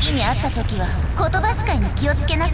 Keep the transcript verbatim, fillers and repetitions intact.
次に会った時は言葉遣いに気をつけなさい。